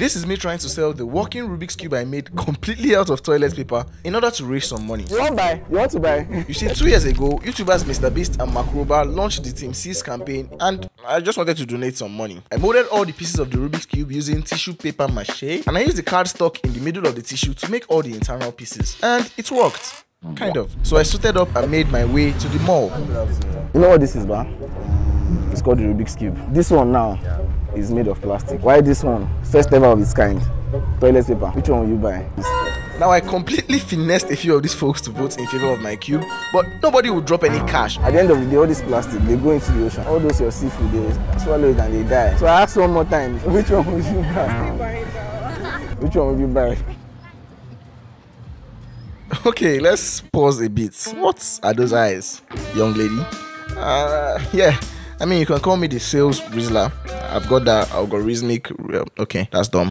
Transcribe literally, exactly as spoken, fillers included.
This is me trying to sell the working Rubik's cube I made completely out of toilet paper in order to raise some money. You want to buy? You want to buy? You see, two years ago, YouTubers MrBeast and Mark Rober launched the Team Seas campaign, and I just wanted to donate some money. I molded all the pieces of the Rubik's cube using tissue paper mache, and I used the cardstock in the middle of the tissue to make all the internal pieces, and it worked. Kind of. So I suited up and made my way to the mall. You know what this is, ba? It's called the Rubik's cube. This one now is made of plastic. Why this one? First ever of its kind. Toilet paper. Which one will you buy? Now I completely finessed a few of these folks to vote in favor of my cube, but nobody would drop any cash. At the end of the day, all this plastic, they go into the ocean. All those your seafood, they swallow it and they die. So I asked one more time, which one would you buy? Which one would you buy? Okay, let's pause a bit. What are those eyes, young lady? Uh, yeah, I mean, you can call me the sales whistler. I've got that algorithmic. Okay, that's dumb.